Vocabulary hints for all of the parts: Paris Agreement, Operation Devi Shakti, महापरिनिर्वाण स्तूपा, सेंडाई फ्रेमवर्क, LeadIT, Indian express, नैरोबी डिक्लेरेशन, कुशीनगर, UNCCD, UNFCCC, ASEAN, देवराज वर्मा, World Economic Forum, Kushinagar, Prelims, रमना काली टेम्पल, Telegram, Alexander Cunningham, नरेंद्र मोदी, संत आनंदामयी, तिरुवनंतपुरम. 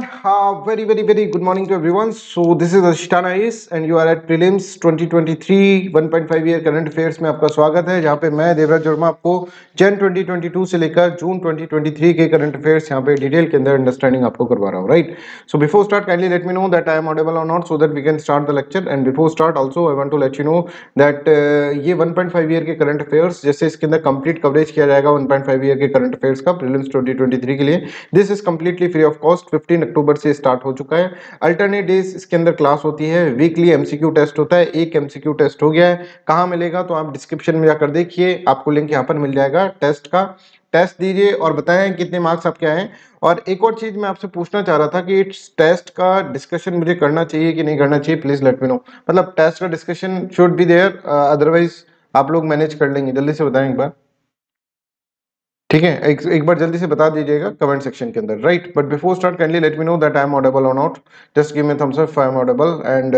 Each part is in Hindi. Very good morning to everyone. So this is Ashtana Is and you are at prelims 2023 1.5 year current affairs में आपका स्वागत है, जहाँ पे मैं देवराज जोर्मा आपको जन 2022 से लेकर जून 2023 के करंट अफेयर्स यहाँ पे डिटेल के अंदर अंडरस्टैंडिंग आपको करवा रहा हूँ, right. So before start kindly let me know that I am audible और not, so that we can start the lecture. And before start also I want to let you know that ये 1.5 ईयर के करंट अफेयर्स, जैसे इसके अंदर कंप्लीट कवरेज किया जाएगा 1.5 ईयर के करंट अफेयर्स का प्रीलिम्स 2023 के लिए, this is completely free of cost. 15 अक्टूबर से स्टार्ट हो चुका है. अल्टरनेट डेज इसके अंदर क्लास होती है, वीकली एमसीक्यू टेस्ट होता है, एक एमसीक्यू टेस्ट हो गया है. कहाँ मिलेगा तो आप डिस्क्रिप्शन में जाकर देखिए, आपको लिंक यहाँ पर मिल जाएगा टेस्ट का. टेस्ट दीजिए और बताएं कितने मार्क्स आपके आए हैं. और एक और चीज़ मैं आपसे पूछना चाह रहा था कि इट्स टेस्ट का डिस्कशन मुझे करना चाहिए कि नहीं करना चाहिए, प्लीज़ लेट मी नो. मतलब टेस्ट का discussion should be there, otherwise आप लोग मैनेज कर लेंगे. जल्दी से बताएं एक बार, ठीक है, एक बार जल्दी से बता दीजिएगा कमेंट सेक्शन के अंदर, right. But before start kindly let me know that I am audible और not. Just give me thumbs up if I am audible and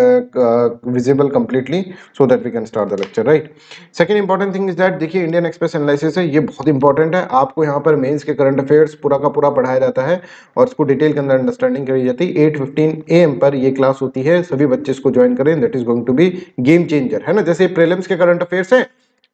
visible completely, so that we can start the lecture, right. Second important thing is that, देखिए इंडियन एक्सप्रेस एनालिसिस है, ये बहुत इंपॉर्टेंट है. आपको यहाँ पर मेन्स के करंट अफेयर्स पूरा का पूरा पढ़ाया जाता है और उसको डिटेल के अंदर अंडरस्टैंडिंग कराई जाती है. 8:15 AM पर ये क्लास होती है, सभी बच्चे इसको ज्वाइन करें, that is going to be game changer, है ना. जैसे प्रीलिम्स के करंट अफेयर्स है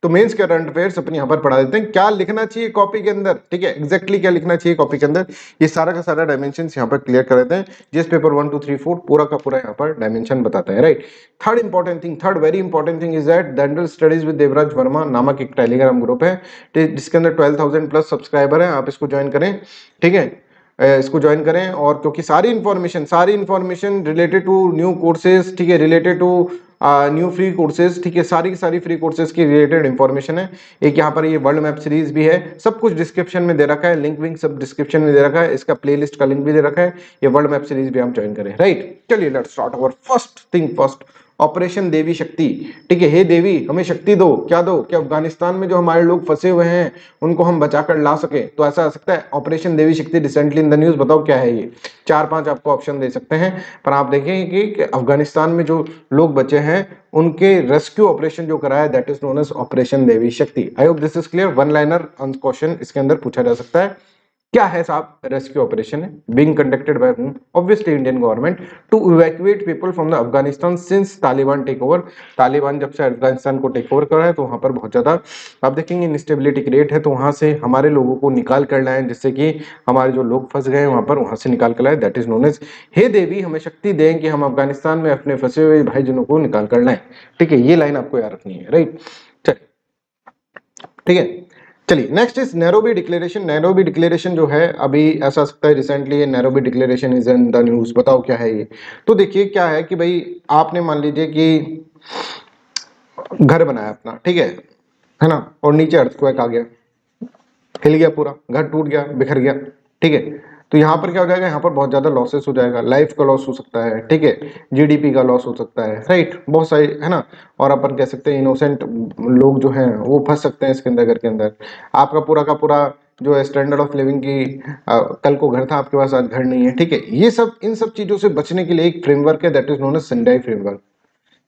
तो मेंस के करंट अफेयर्स अपने यहाँ पर पढ़ा देते हैं, क्या लिखना चाहिए कॉपी के अंदर, ठीक है, एक्जैक्टली क्या लिखना चाहिए कॉपी के अंदर, ये सारा का सारा डायमेंशन यहाँ पर क्लियर कर देते हैं. जिस पेपर 1, 2, 3, 4 पूरा का पूरा यहाँ पर डायमेंशन बताते हैं, right. Third important thing, third very important thing is that general studies with देवराज वर्मा नामक एक टेलीग्राम ग्रुप है, जिसके अंदर 12,000+ सब्सक्राइबर हैं. आप इसको ज्वाइन करें, ठीक है, इसको ज्वाइन करें. और क्योंकि सारी information related to new courses, ठीक है, related to new free courses, ठीक है, सारी की सारी फ्री कोर्सेज की रिलेटेड इंफॉर्मेशन है. एक यहाँ पर ये वर्ल्ड मैप सीरीज भी है, सब कुछ डिस्क्रिप्शन में दे रखा है, लिंक विंक सब डिस्क्रिप्शन में दे रखा है, इसका प्लेलिस्ट का लिंक भी दे रखा है. ये वर्ल्ड मैप सीरीज भी आप ज्वाइन करें, राइट. चलिए let's start our first thing first, operation Devi Shakti, ठीक है. हे देवी हमें शक्ति दो, क्या दो, कि अफगानिस्तान में जो हमारे लोग फंसे हुए हैं उनको हम बचाकर ला सके. तो ऐसा आ सकता है ऑपरेशन देवी शक्ति रिसेंटली इन द न्यूज़, बताओ क्या है ये. 4-5 आपको ऑप्शन दे सकते हैं, पर आप देखेंगे कि अफगानिस्तान में जो लोग बचे हैं उनके रेस्क्यू ऑपरेशन जो कराया, that is known as operation Devi Shakti. I hope this is clear. 1-लाइनर क्वेश्चन इसके अंदर पूछा जा सकता है. क्या है साहब, रेस्क्यू ऑपरेशन है, being conducted by whom, obviously Indian government, to evacuate people from the Afghanistan since Taliban take over. Taliban जब से अफगानिस्तान को टेक ओवर कर रहा है तो वहाँ पर बहुत ज़्यादा आप देखेंगे इनस्टेबिलिटी क्रिएट है, तो वहाँ से हमारे लोगों को निकाल कर लाएं, जिससे कि हमारे जो लोग फंस गए हैं वहाँ पर, वहाँ से निकाल कर लाएं. दैट इज नोन एज हे देवी हमें शक्ति दें कि हम अफगानिस्तान में अपने फंसे हुए भाईजनों को निकाल कर लाएं, ठीक है. ये लाइन आपको याद रखनी है, राइट. चलिए, ठीक है, चलिए next is नैरोबी डिक्लेरेशन. नैरोबी डिक्लेरेशन जो है, अभी ऐसा हो सकता है रिसेंटली ये नैरोबी डिक्लेरेशन is in the news, बताओ क्या है ये. तो देखिए क्या है कि भाई आपने मान लीजिए कि घर बनाया अपना, ठीक है ना, और नीचे अर्थक्वेक आ गया, हिल गया पूरा, घर टूट गया, बिखर गया, ठीक है. तो यहाँ पर क्या हो जाएगा, यहाँ पर बहुत ज़्यादा लॉसेस हो जाएगा, लाइफ का लॉस हो सकता है, ठीक है, जीडीपी का लॉस हो सकता है, राइट, बहुत सारे, है ना. और अपन कह सकते हैं इनोसेंट लोग जो हैं वो फंस सकते हैं इसके अंदर, घर के अंदर. आपका पूरा का पूरा जो है स्टैंडर्ड ऑफ लिविंग की, कल को घर था आपके पास, आज घर नहीं है, ठीक है. ये सब, इन सब चीज़ों से बचने के लिए एक फ्रेमवर्क है, that is known as सेंडाई फ्रेमवर्क.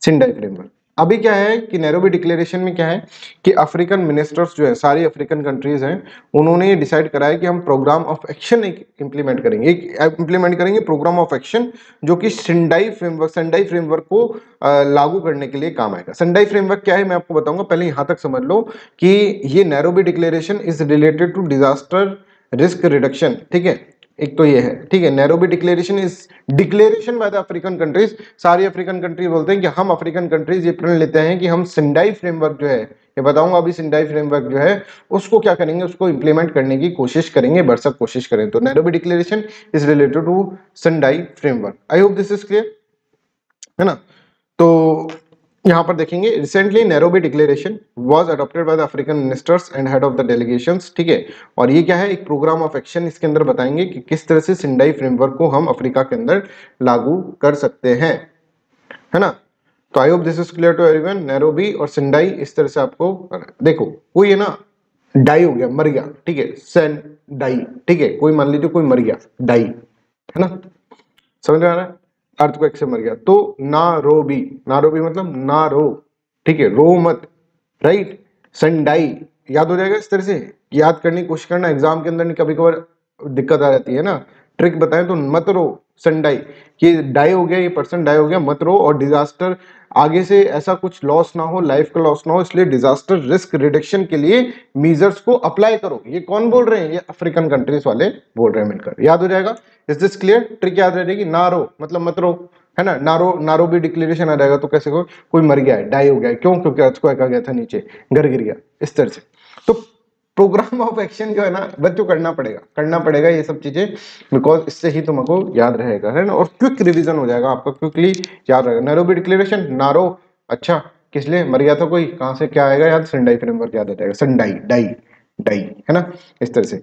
सेंडाई फ्रेमवर्क अभी क्या है कि नैरोबी डिक्लेरेशन में क्या है कि अफ्रीकन मिनिस्टर्स जो है, सारी अफ्रीकन कंट्रीज़ हैं, उन्होंने ये डिसाइड कराया कि हम प्रोग्राम ऑफ एक्शन इंप्लीमेंट करेंगे प्रोग्राम ऑफ एक्शन, जो कि सेंडाई फ्रेमवर्क को लागू करने के लिए काम आएगा. सेंडाई फ्रेमवर्क क्या है मैं आपको बताऊंगा, पहले यहाँ तक समझ लो कि ये नैरोबी डिक्लेरेशन is related to disaster risk reduction, ठीक है, एक तो ये है, ठीक है. नैरोबी डिक्लेरेशन is declaration by the African countries, सारी अफ्रीकन कंट्री बोलते हैं कि हम अफ्रीकन कंट्रीज ये प्रण लेते हैं कि हम सेंडाई फ्रेमवर्क जो है, ये बताऊंगा अभी, सेंडाई फ्रेमवर्क जो है उसको क्या करेंगे, उसको इंप्लीमेंट करने की कोशिश करेंगे, भरसक कोशिश करें. तो नैरोबी डिक्लेरेशन is related to सेंडाई फ्रेमवर्क. I hope this is clear, है ना. तो यहाँ पर देखेंगे recently नैरोबी डिक्लेरेशन was adopted by the African ministers and head of the delegations, ठीक है. और ये क्या है, एक प्रोग्राम ऑफ एक्शन, इसके अंदर बताएंगे कि किस तरह से सेंडाई फ्रेमवर्क को हम अफ्रीका के अंदर लागू कर सकते हैं, है ना. तो I hope this is clear to everyone. Nairobi और सेंडाई इस तरह से आपको देखो, कोई है ना डाई हो गया, मर गया, ठीक है, सेंडाई, ठीक है, कोई मान लीजिए कोई मर गया, डाई, है ना, समझ में आ रहा है, अर्थक्वेक से मर गया. तो नैरोबी, नैरोबी मतलब ना रो, ठीक है, रो मत, राइट. सेंडाई याद हो जाएगा, इस तरह से याद करने की कोशिश करना, एग्जाम के अंदर कभी कभार दिक्कत आ जाती है ना, ट्रिक बताएं तो मत रो, सेंडाई, ये डाई हो गया, ये पर्सन डाई हो गया, मत रो और डिजास्टर आगे से ऐसा कुछ लॉस ना हो, लाइफ का लॉस ना हो, इसलिए डिजास्टर रिस्क रिडक्शन के लिए मेजर्स को अप्लाई करो। ये कौन बोल रहे हैं? ये अफ्रीकन कंट्रीज वाले बोल रहे हैं मिलकर। याद हो जाएगा, इज दिस क्लियर? ट्रिक याद रहेगी, ना रो मतलब मत रो, है ना। नारोबी डिक्लेरेशन आ जाएगा तो कैसे कोई मर गया है, डाई हो गया है, क्यों? क्योंकि अर्थक्वेक आ गया था नीचे, घर गिर गया, इस तरह से। तो प्रोग्राम ऑफ एक्शन जो है ना बच्चों करना पड़ेगा ये सब चीजें, बिकॉज इससे ही तुमको याद रहेगा, है ना, और क्विक रिवीजन हो जाएगा आपका, क्विकली याद रहेगा। नैरोबी डिक्लेरेशन, नारो, अच्छा किस लिए मर गया था कोई, कहाँ से क्या आएगा याद, सेंडाई फ्रेमवर्क याद आ जाएगा, सेंडाई डाई डाई, है ना, इस तरह से।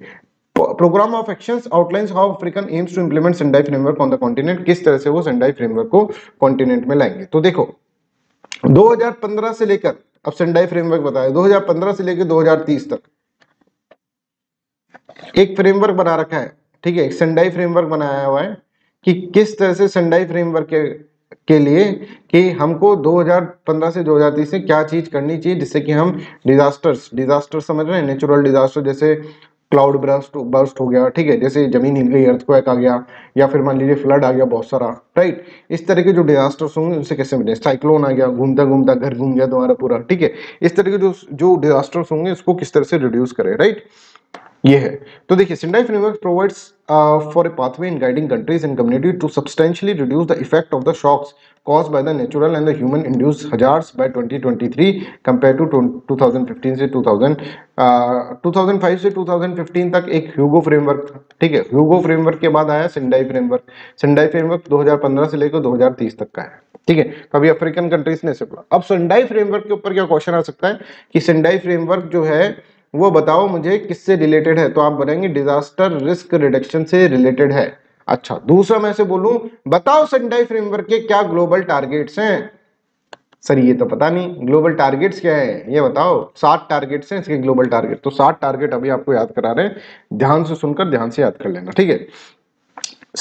Programme of actions outlines how African aims to implement सेंडाई फ्रेमवर्क on the continent, किस तरह से वो सेंडाई फ्रेमवर्क को कॉन्टिनेंट में लाएंगे। तो देखो 2015 से लेकर, अब सेंडाई फ्रेमवर्क बताया, 2015 से लेकर 2030 तक एक फ्रेमवर्क बना रखा है, ठीक है, एक सेंडाई फ्रेमवर्क बनाया हुआ है कि किस तरह से सेंडाई फ्रेमवर्क के लिए कि हमको 2015 से 2030 से क्या चीज करनी चाहिए जिससे कि हम डिजास्टर समझ रहे हैं, नेचुरल डिजास्टर जैसे क्लाउड बर्स्ट हो गया, ठीक है, जैसे जमीन हिल गई, अर्थक्वेक आ गया, या फिर मान लीजिए फ्लड आ गया बहुत सारा, राइट, इस तरह के जो डिजास्टर्स होंगे उनसे कैसे बने, साइक्लोन आ गया, घूमता घर घूम गया तुम्हारा पूरा, ठीक है, इस तरह के जो डिजास्टर्स होंगे उसको किस तरह से रिड्यूस करें, राइट, ये है। तो देखिए सेंडाई फ्रेमवर्क provides for a pathway in guiding countries and community to substantially reduce the effect of the shocks cause by the natural and the human induce hazards by 2023 compare to 2015 से 2005 से 2015 तक एक ह्यूगो फ्रेमवर्क, ठीक है, ह्यूगो फ्रेमवर्क के बाद आया सेंडाई फ्रेमवर्क 2015 से लेकर 2030 तक का है, ठीक है। तो अभी अफ्रीकन कंट्रीज ने सिर्फ, अब सेंडाई फ्रेमवर्क के ऊपर क्या क्वेश्चन आ सकता है कि सेंडाई फ्रेमवर्क जो है वो बताओ मुझे किससे रिलेटेड है, तो आप बोलेंगे डिजास्टर रिस्क रिडक्शन से रिलेटेड है। अच्छा, दूसरा मैं से बोलूं बताओ सेंडाई फ्रेमवर्क के क्या ग्लोबल टारगेट्स हैं? सर ये तो पता नहीं, ग्लोबल टारगेट्स क्या है ये बताओ। 7 टारगेट्स हैं इसके, ग्लोबल टारगेट, तो 7 टारगेट अभी आपको याद करा रहे हैं, ध्यान से सुनकर ध्यान से याद कर लेना, ठीक है।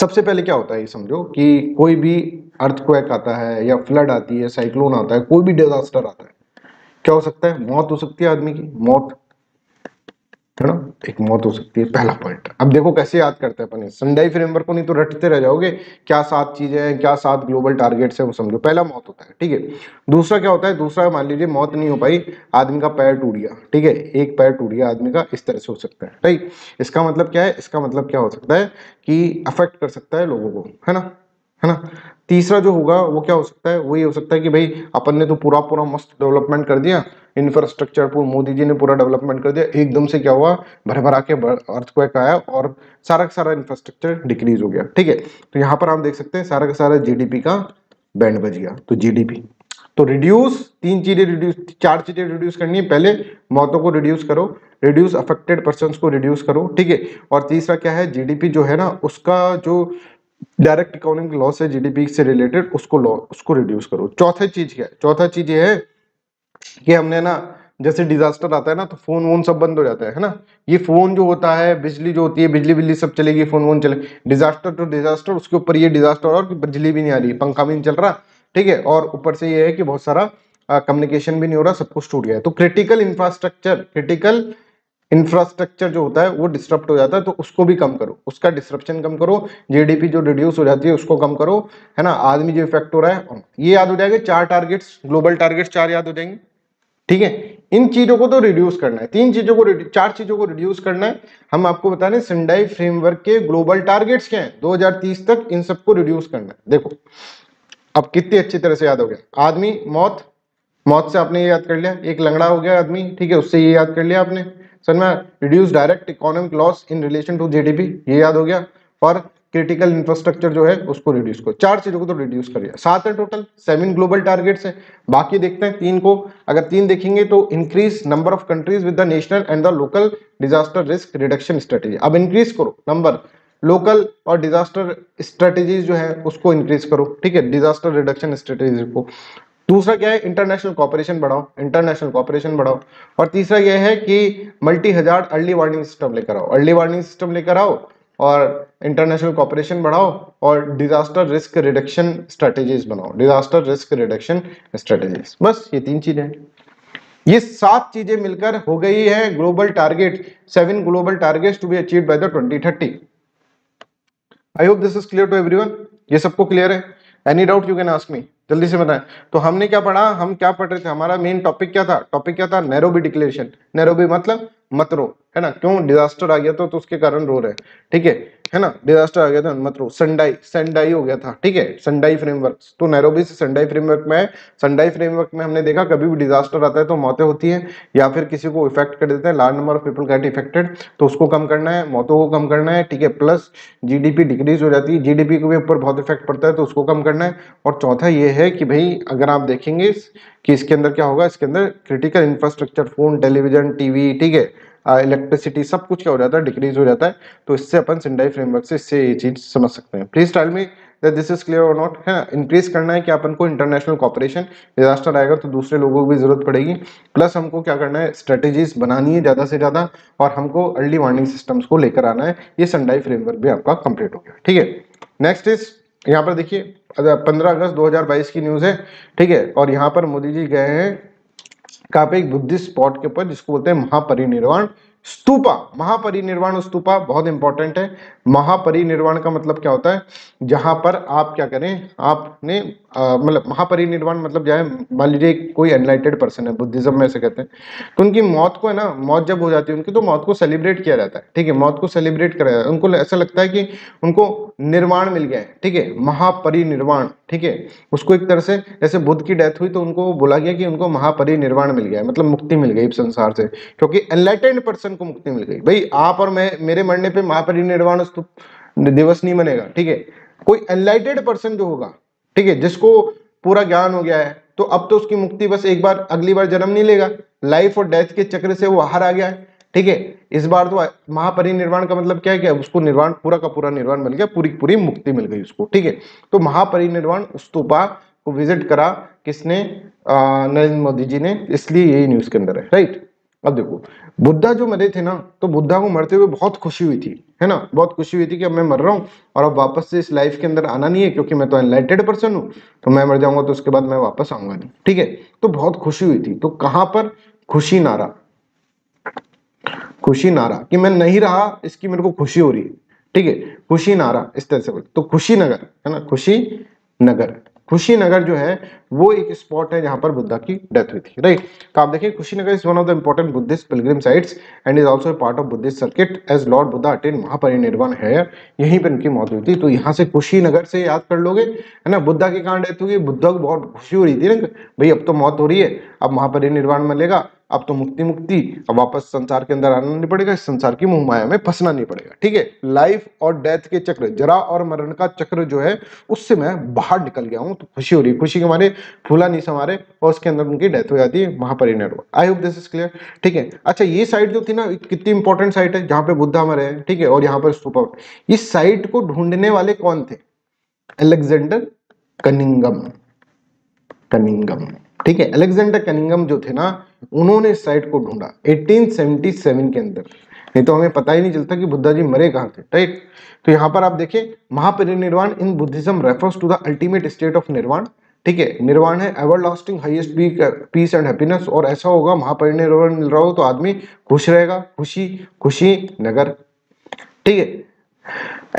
सबसे पहले क्या होता है ये समझो कि कोई भी अर्थक्वेक आता है या फ्लड आती है, साइक्लोन आता है, कोई भी डिजास्टर आता है, क्या हो सकता है? मौत हो सकती है आदमी की, मौत, है ना, एक मौत हो सकती है, पहला पॉइंट। अब देखो कैसे याद करते हैं अपन सेंडाई फ्रेमवर्क को, नहीं तो रटते रह जाओगे, क्या 7 चीजें हैं, क्या 7 ग्लोबल टारगेट्स हैं, वो समझो। पहला मौत होता है, ठीक है। दूसरा क्या होता है? दूसरा मान लीजिए मौत नहीं हो पाई, आदमी का पैर टूट गया, ठीक है, एक पैर टूट गया आदमी का, इस तरह से हो सकता है, राइट। इसका मतलब क्या है? इसका मतलब क्या हो सकता है कि अफेक्ट कर सकता है लोगों को, है ना। तीसरा जो होगा वो क्या हो सकता है? वो ये हो सकता है कि भाई अपन ने तो पूरा मस्त डेवलपमेंट कर दिया, इंफ्रास्ट्रक्चर पूरा मोदी जी ने पूरा डेवलपमेंट कर दिया, एकदम से क्या हुआ, भरभरा के अर्थक्वेक आया और सारा का सारा इंफ्रास्ट्रक्चर डिक्रीज हो गया, ठीक है। तो यहाँ पर आप देख सकते हैं सारा का सारा जीडीपी का बैंड बज गया। तो जीडीपी तो रिड्यूस, 4 चीजें रिड्यूस करनी है। पहले मौतों को रिड्यूस करो, रिड्यूस अफेक्टेड पर्सन को रिड्यूस करो, ठीक है। और तीसरा क्या है? जीडीपी जो है ना उसका जो डायरेक्ट इकोनॉमिक लॉस है जीडीपी से रिलेटेड उसको रिड्यूस करो। चौथा चीज क्या है? चौथा चीज ये है कि हमने ना जैसे डिजास्टर आता है ना तो फोन वोन सब बंद हो जाता है ना, ये फोन जो होता है, बिजली जो होती है, बिजली सब चलेगी, फोन वोन चले, डिजास्टर तो डिजास्टर, उसके ऊपर ये डिजास्टर और बिजली भी नहीं आ रही, पंखा भी नहीं चल रहा, ठीक है, और ऊपर से ये है कि बहुत सारा कम्युनिकेशन भी नहीं हो रहा, सब कुछ टूट गया है। तो क्रिटिकल इंफ्रास्ट्रक्चर जो होता है वो डिस्टर्ब हो जाता है, तो उसको भी कम करो, उसका डिस्ट्रप्शन कम करो, जीडीपी जो रिड्यूस हो जाती है उसको कम करो, है ना, आदमी जो इफेक्ट हो रहा है, ये याद हो जाएगा। 4 टारगेट्स, ग्लोबल टारगेट्स 4 याद हो जाएंगे, ठीक है। इन चीजों को तो रिड्यूस करना है, 4 चीजों को रिड्यूस करना है। हम आपको बता रहे हैं सेंडाई फ्रेमवर्क के ग्लोबल टारगेट्स क्या है 2030 तक, इन सबको रिड्यूस करना है। देखो अब कितनी अच्छी तरह से याद हो गया। आदमी, मौत से आपने ये याद कर लिया, एक लंगड़ा हो गया आदमी, ठीक है, उससे ये याद कर लिया आपने। सर मैं reduce direct economic loss in relation to GDP, ये याद हो गया, और क्रिटिकल इंफ्रास्ट्रक्चर जो है उसको रिड्यूस करो। 4 चीजों को तो रिड्यूस करिए, 7 है टोटल, 7 ग्लोबल टारगेट्स हैं। बाकी देखते हैं 3 को, अगर 3 देखेंगे तो increase number of countries with the national and the local disaster risk reduction strategy. अब इंक्रीज करो नंबर, लोकल और डिजास्टर स्ट्रेटेजीज जो है उसको इंक्रीज करो, ठीक है, डिजास्टर रिडक्शन स्ट्रेटेजी को। दूसरा क्या है? इंटरनेशनल कॉपरेशन बढ़ाओ। और तीसरा यह है कि multi hazard early warning system लेकर आओ और इंटरनेशनल कॉपरेशन बढ़ाओ और डिजास्टर रिस्क रिडक्शन स्ट्रेटेजीज। बस ये 3 चीजें हैं। ये 7 चीजें मिलकर हो गई है global target, 7 global targets to be achieved by the 2030। I hope this is clear to everyone, ये सबको क्लियर है? Any doubt you can ask me, जल्दी से बताएं। तो हमने क्या पढ़ा, हम क्या पढ़ रहे थे, हमारा मेन टॉपिक क्या था? टॉपिक क्या था? नैरोबी डिक्लेरेशन। नैरोबी मतलब मत रो, है ना, क्यों? डिजास्टर आ गया था तो उसके कारण रो रहे, ठीक है ना, डिजास्टर आ गया था मत रो। सेंडाई, सेंडाई हो गया था, ठीक है, सेंडाई फ्रेमवर्क। तो नैरोबी से सेंडाई फ्रेमवर्क में, सेंडाई फ्रेमवर्क में हमने देखा कभी भी डिजास्टर आता है तो मौतें होती हैं या फिर किसी को इफेक्ट कर देते हैं, large number of people get affected, तो उसको कम करना है, मौतों को कम करना है, ठीक है, प्लस जीडीपी डिक्रीज हो जाती है, जीडीपी के ऊपर बहुत इफेक्ट पड़ता है तो उसको कम करना है। और चौथा ये है कि भाई अगर आप देखेंगे कि इसके अंदर क्या होगा, इसके अंदर critical infrastructure, phone, television, TV, ठीक है, इलेक्ट्रिसिटी, सब कुछ क्या हो जाता है, डिक्रीज हो जाता है। तो इससे अपन सेंडाई फ्रेमवर्क से इससे ये चीज समझ सकते हैं। Please tell me that this is clear और नॉट, है ना। इंक्रीज करना है कि अपन को इंटरनेशनल कॉपरेशन, डिजास्टर आएगा तो दूसरे लोगों की भी जरूरत पड़ेगी, प्लस हमको क्या करना है, स्ट्रेटेजीज बनानी है ज़्यादा से ज़्यादा, और हमको अर्ली वार्निंग सिस्टम्स को लेकर आना है। ये सेंडाई फ्रेमवर्क भी आपका कंप्लीट हो गया, ठीक है। नेक्स्ट इज, यहाँ पर देखिए 15 अगस्त 2022 की न्यूज़ है, ठीक है, और यहाँ पर मोदी जी गए हैं कहाँ पे, एक बुद्धिस्ट स्पॉट के ऊपर जिसको बोलते हैं महापरिनिर्वाण स्तूपा। महापरिनिर्वाण स्तूपा बहुत इंपॉर्टेंट है। महापरिनिर्वाण का मतलब क्या होता है, जहां पर आप क्या करें, आपने मतलब महापरिनिर्वाण मतलब जो है, मान लीजिए कोई एनलाइटेड पर्सन है, बुद्धिज्म में ऐसे कहते हैं, तो उनकी मौत को, है ना, मौत जब हो जाती है उनकी तो मौत को सेलिब्रेट किया जाता है, ठीक है, मौत को सेलिब्रेट कराया जाता है, उनको ऐसा लगता है कि उनको निर्वाण मिल गया है, ठीक है, महापरिनिर्वाण, ठीक है, उसको एक तरह से जैसे बुद्ध की डेथ हुई तो उनको बोला गया कि उनको महापरिनिर्वाण मिल गया है, मतलब मुक्ति मिल गई संसार से, क्योंकि एनलाइटेड पर्सन को मुक्ति मिल गई। भाई आप और मैं, मेरे मरने पर महापरिनिर्वाण दिवस नहीं मनेगा, ठीक है, कोई एनलाइटेड पर्सन जो होगा, ठीक है, जिसको पूरा ज्ञान हो गया है, तो अब तो उसकी मुक्ति बस एक बार, अगली बार जन्म नहीं लेगा, लाइफ और डेथ के चक्र से वो बाहर आ गया है, ठीक है, इस बार तो महापरिनिर्वाण का मतलब क्या है कि उसको निर्वाण, पूरा का पूरा निर्वाण मिल गया, पूरी पूरी मुक्ति मिल गई उसको, ठीक है। तो महापरिनिर्वाण स्तूपा को विजिट करा किसने, नरेंद्र मोदी जी ने, इसलिए यही न्यूज के अंदर है, राइट। अब देखो बुद्धा जो मरे थे ना, तो बुद्धा को मरते हुए बहुत खुशी हुई थी, है ना, बहुत खुशी हुई थी कि अब मैं मर रहा हूँ और अब वापस से इस लाइफ के अंदर आना नहीं है, क्योंकि मैं तो एनलाइटेड पर्सन हूँ, तो मैं मर जाऊंगा तो उसके बाद मैं वापस आऊंगा नहीं, ठीक है, तो बहुत खुशी हुई थी। तो कहाँ पर, कुशीनारा, कुशीनारा कि मैं नहीं रहा इसकी मेरे को खुशी हो रही है, ठीक है, कुशीनारा, इस तरह से बोलते। तो कुशीनगर, है ना, कुशीनगर, कुशीनगर जो है वो एक स्पॉट है जहां पर बुद्धा की डेथ हुई थी, राइट। तो आप देखिए कुशीनगर is one of the important Buddhist pilgrim sites and is also a part of Buddhist circuit as Lord Buddha attain Mahaparinirvana है, यहीं पर इनकी मौत हुई थी। तो यहाँ से कुशीनगर से याद कर लोगे, है ना, बुद्धा की कहाँ डेथ हुई, बुद्धा को बहुत खुशी हो रही थी ना, भाई अब तो मौत हो रही है, अब महापरिनिर्वाण मिलेगा, अब तो मुक्ति मुक्ति, अब वापस संसार के अंदर आना नहीं पड़ेगा, इस संसार की मोहमाया में फंसना नहीं पड़ेगा, ठीक है, लाइफ और डेथ के चक्र, जरा और मरण का चक्र जो है उससे मैं बाहर निकल गया हूँ, तो खुशी हो रही है, खुशी के मारे फूला नहीं समारे, और उसके अंदर उनकी डेथ हो जाती है, Mahaparinirvana. I hope this is clear, ठीक है। अच्छा ये साइट जो थी ना, कितनी इंपॉर्टेंट साइट है जहाँ पे बुद्धा मरे हैं, ठीक है, और यहाँ पर स्तूपा। इस साइट को ढूंढने वाले कौन थे, अलेक्जेंडर कनिंघम, कनिंघम, ठीक है, अलेक्जेंडर कनिंघम जो थे ना, उन्होंने इस साइट को ढूंढा 1877 के अंदर, नहीं तो हमें पता ही नहीं चलता कि बुद्धा जी मरे कहाँ थे, राइट। तो यहाँ पर आप देखें, Mahaparinirvana in Buddhism refers to the ultimate state of nirvana, ठीक है, निर्वाण है everlasting highest peace and happiness, और ऐसा होगा महापरिनिर्वाण मिल रहा हो तो आदमी खुश रहेगा, खुशी, खुशी नगर, ठीक है।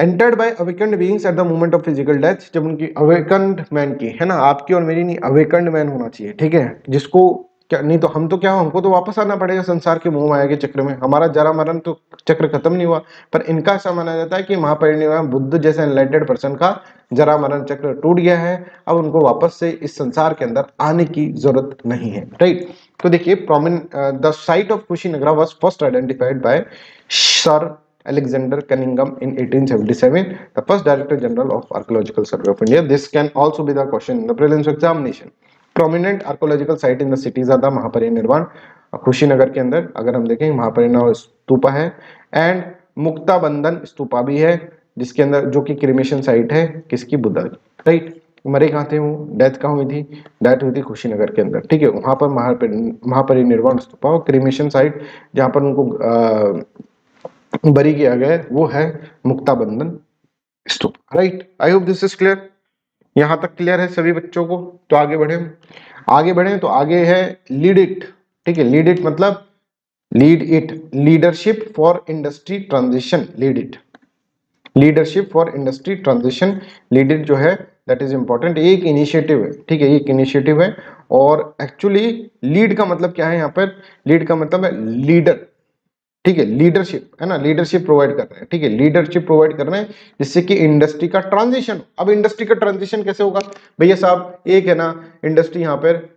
Entered by awakened beings at the moment of physical death, जब उनकी awakened man की, है ना, आपकी और मेरी नहीं, awakened man होना चाहिए, ठीक है, जिसको क्या, नहीं तो हम तो क्या, हमको तो वापस आना पड़ेगा संसार के मोह माया के चक्र में, हमारा जरा मरण तो चक्र खत्म नहीं हुआ। पर इनका ऐसा माना जाता है कि महापरिनिर्वाण बुद्ध जैसे एनलाइटेड पर्सन का जरा मरण चक्र टूट गया है, अब उनको वापस से इस संसार के अंदर आने की जरूरत नहीं है, राइट। तो देखिए the site of कुशीनगर was first identified by sir Alexander Cunningham in 1877, the first Director General of Archaeological Survey of India. This can also be the question in the prelims examination. Prominent archaeological site in the cities are the Mahaparinirvan, Kushinagar के अंदर अगर हम देखें महापरिनिर्वाण स्तूपा है, and मुक्ताबंधन स्तूपा भी है जिसके अंदर, जो कि क्रिमेशन साइट है किसकी, बुद्धा की, राइट। मरे कहाँ थे वो, डेथ कहाँ हुई थी, डेथ हुई थी कुशीनगर के अंदर, ठीक है, वहाँ पर महापरिनिर्वाण स्तूपा और क्रिमेशन साइट जहाँ पर उनको बरी किया गया है वो है मुक्ताबंधन स्तूप, right. I hope this is clear, यहाँ तक क्लियर है सभी बच्चों को। तो आगे बढ़े, आगे बढ़े तो आगे है लीड इट, ठीक है, लीड इट मतलब lead it, leadership for industry transition, lead it, leadership for industry transition, LeadIT जो है दैट इज इंपॉर्टेंट, ये एक इनिशिएटिव है, ठीक है, ये एक इनिशिएटिव है। और एक्चुअली लीड का मतलब क्या है यहाँ पर, लीड का मतलब है लीडर, ठीक है, लीडरशिप है ना, लीडरशिप प्रोवाइड कर रहे हैं, ठीक है, लीडरशिप प्रोवाइड कर रहे हैं जिससे कि इंडस्ट्री का ट्रांजिशन। अब इंडस्ट्री का ट्रांजिशन कैसे होगा भैया साहब, एक है ना इंडस्ट्री यहाँ पर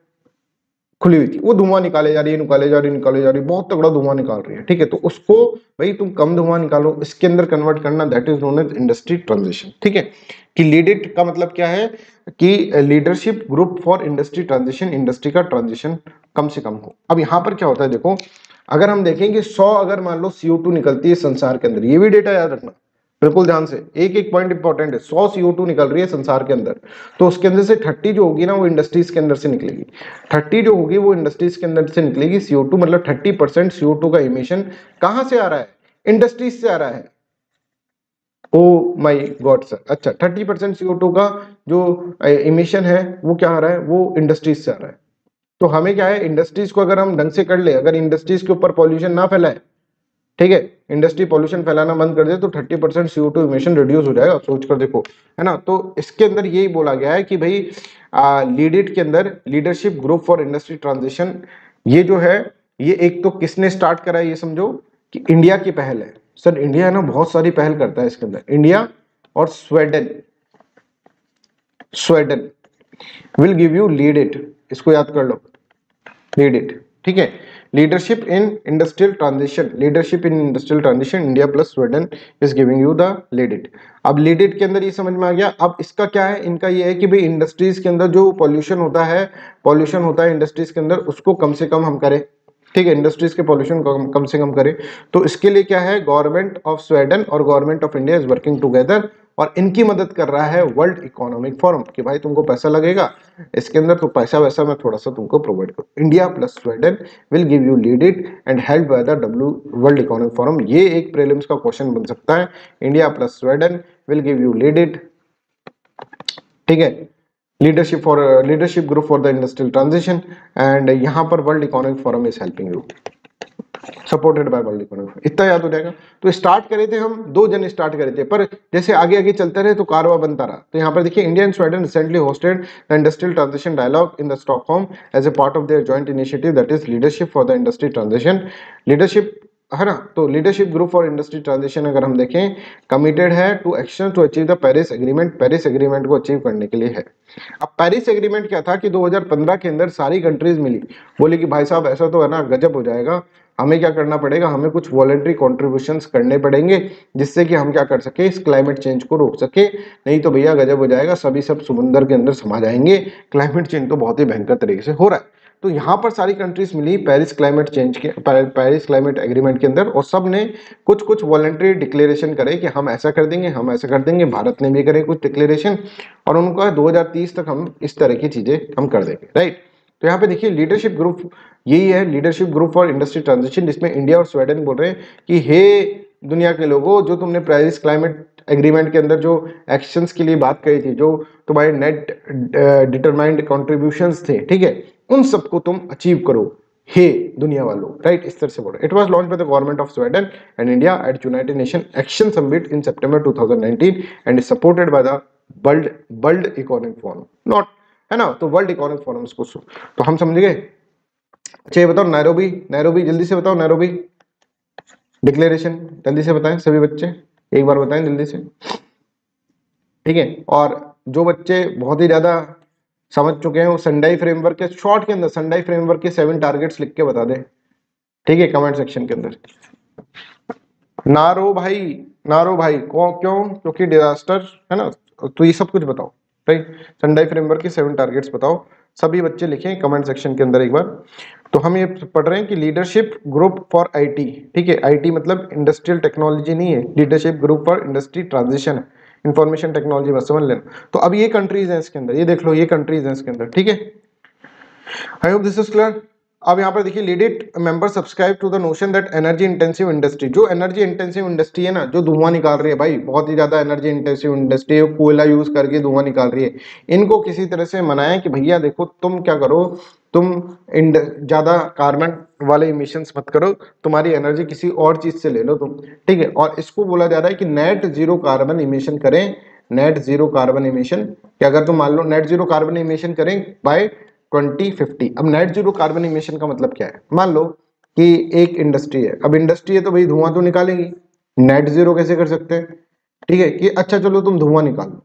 खुली हुई थी, वो धुआं निकाले जा रही, बहुत तगड़ा धुआं निकाल रही है, ठीक है, तो उसको भाई तुम कम धुआं निकालो, इसके अंदर कन्वर्ट करना, that is known as industry transition, ठीक है। कि लीडिट का मतलब क्या है कि leadership group for industry transition, industry का ट्रांजिशन कम से कम हो। अब यहाँ पर क्या होता है देखो, अगर हम देखेंगे 100 अगर मान लो CO2 निकलती है संसार के अंदर, ये भी डेटा याद रखना बिल्कुल ध्यान से, एक एक पॉइंट इंपॉर्टेंट है, 100 CO2 निकल रही है संसार के अंदर, तो उसके अंदर से 30 जो होगी ना वो इंडस्ट्रीज के अंदर से निकलेगी, 30 जो होगी वो इंडस्ट्रीज के अंदर से निकलेगी, CO2 मतलब 30% CO2 का इमिशन कहाँ से आ रहा है, इंडस्ट्रीज से आ रहा है। ओ माय गॉड सर, अच्छा 30% CO2 का जो इमिशन है वो क्या आ रहा है, वो इंडस्ट्रीज से आ रहा है। तो हमें क्या है, इंडस्ट्रीज को अगर हम ढंग से कर ले, अगर इंडस्ट्रीज के ऊपर पॉल्यूशन ना फैलाए, ठीक है, इंडस्ट्री पॉल्यूशन फैलाना बंद कर दे तो 30% CO2 इमिशन रिड्यूस हो जाएगा, सोच कर देखो, है ना। तो इसके अंदर यही बोला गया है कि भाई लीडिट के अंदर leadership group for industry transition, ये जो है ये एक तो किसने स्टार्ट करा है, ये समझो कि इंडिया की पहल है। सर इंडिया है ना बहुत सारी पहल करता है इसके अंदर, इंडिया और Sweden, Sweden will give you LeadIT, इसको याद कर लो लीडिट, ठीक है, leadership in industrial transition, leadership in industrial transition, India plus Sweden is giving you the LeadIT. अब लीडिट के अंदर ये समझ में आ गया। अब इसका क्या है, इनका ये है कि भाई इंडस्ट्रीज के अंदर जो पॉल्यूशन होता है इंडस्ट्रीज के अंदर, उसको कम से कम हम करें, ठीक है, इंडस्ट्रीज के पॉल्यूशन को कम से कम करें। तो इसके लिए क्या है, गवर्नमेंट ऑफ स्वीडन और government of India is working together, और इनकी मदद कर रहा है वर्ल्ड इकोनॉमिक फोरम, कि भाई तुमको पैसा लगेगा इसके अंदर, तो पैसा वैसा मैं थोड़ा सा तुमको प्रोवाइड करूँ। India plus Sweden will give you lead it and help by the World economic forum, ये एक प्रीलिम्स का क्वेश्चन बन सकता है, India plus Sweden will give you lead it, ठीक है, leadership group for the industrial transition, and यहाँ पर world economic forum is helping you, supported by world economic forum, इतना याद हो जाएगा। तो स्टार्ट करे थे हम, दो जने स्टार्ट करे थे, पर जैसे आगे आगे चलते रहे तो कारवा बनता रहा। तो यहाँ पर देखिए, India and Sweden recently hosted the industrial transition dialogue in the Stockholm as a part of their joint initiative that is leadership for the industry transition, leadership है ना। तो leadership group for industry transition अगर हम देखें, कमिटेड है to action to achieve the Paris agreement, Paris agreement को अचीव करने के लिए है। अब पेरिस एग्रीमेंट क्या था कि 2015 के अंदर सारी कंट्रीज मिली, बोली कि भाई साहब ऐसा तो है ना गजब हो जाएगा, हमें क्या करना पड़ेगा, हमें कुछ वॉलंटरी कॉन्ट्रीब्यूशंस करने पड़ेंगे जिससे कि हम क्या कर सके, इस क्लाइमेट चेंज को रोक सके, नहीं तो भैया गजब हो जाएगा, सभी सब समुंदर के अंदर समा जाएंगे, क्लाइमेट चेंज तो बहुत ही भयंकर तरीके से हो रहा है। तो यहाँ पर सारी कंट्रीज मिली पेरिस क्लाइमेट एग्रीमेंट के अंदर, और सब ने कुछ कुछ वॉलंटरी डिक्लेरेशन करे कि हम ऐसा कर देंगे, हम ऐसा कर देंगे, भारत ने भी करे कुछ डिक्लेरेशन, और उनका 2030 तक हम इस तरह की चीज़ें हम कर देंगे, राइट। तो यहाँ पे देखिए लीडरशिप ग्रुप यही है, leadership group for industry transition, जिसमें इंडिया और स्वीडन बोल रहे हैं कि हे दुनिया के लोगों, जो तुमने पेरिस क्लाइमेट एग्रीमेंट के अंदर जो एक्शंस के लिए बात करी थी, जो तुम्हारे नेट डिटरमाइंड कॉन्ट्रीब्यूशंस थे, ठीक है, उन सबको तुम अचीव करो हे दुनिया वालों, राइट, इस तरह से बोलो। It was launch by the government of Sweden and India at United Nation action summit in September 2019 and is supported by the World economic forum, not है ना, तो वर्ल्ड इकोनॉमिक फोरम को तो हम समझ गए। अच्छा ये बताओ नैरोबी जल्दी से बताओ, नैरोबी डिक्लेरेशन जल्दी से बताएं सभी बच्चे, एक बार बताएं जल्दी से, ठीक है। और जो बच्चे बहुत ही ज्यादा समझ चुके हैं वो सेंडाई फ्रेमवर्क के शॉर्ट के अंदर सेंडाई फ्रेमवर्क के 7 टारगेट्स लिख के बता दें, ठीक है, कमेंट सेक्शन के अंदर। नारो भाई क्यों, क्योंकि डिजास्टर है ना, तो ये सब कुछ बताओ, राइट, सेंडाई फ्रेमवर्क के 7 टारगेट्स बताओ, सभी बच्चे लिखें कमेंट सेक्शन के अंदर एक बार। तो हम ये पढ़ रहे हैं कि लीडरशिप ग्रुप फॉर IT, ठीक है, IT मतलब इंडस्ट्रियल टेक्नोलॉजी नहीं है, leadership group for industry transition है, इंफॉर्मेशन टेक्नोलॉजी में समझ लेना। तो अब ये कंट्रीज हैं इसके अंदर, ये देख लो ये कंट्रीज हैं इसके अंदर, ठीक है, I hope this is clear. अब यहाँ पर देखिए LeadIT member subscribe to the notion that energy intensive industry, जो एनर्जी इंटेंसिव इंडस्ट्री है ना, जो धुआं निकाल रही है भाई, बहुत ही ज़्यादा एनर्जी इंटेंसिव इंडस्ट्री है, कोयला यूज़ करके धुआं निकाल रही है, इनको किसी तरह से मनाएं कि भैया देखो तुम क्या करो, तुम ज़्यादा कार्बन वाले इमिशंस मत करो, तुम्हारी एनर्जी किसी और चीज़ से ले लो तुम, ठीक है। और इसको बोला जा रहा है कि नेट जीरो कार्बन इमिशन करें, नेट जीरो कार्बन इमिशन, कि अगर तुम मान लो नेट जीरो कार्बन इमिशन करें बाय 2050। अब नेट जीरो कार्बन इमिशन का मतलब क्या है, मान लो कि एक इंडस्ट्री है, अब इंडस्ट्री है तो भाई धुआं तो निकालेगी, नेट जीरो कैसे कर सकते हैं, ठीक है, कि अच्छा चलो तुम धुआं निकालो,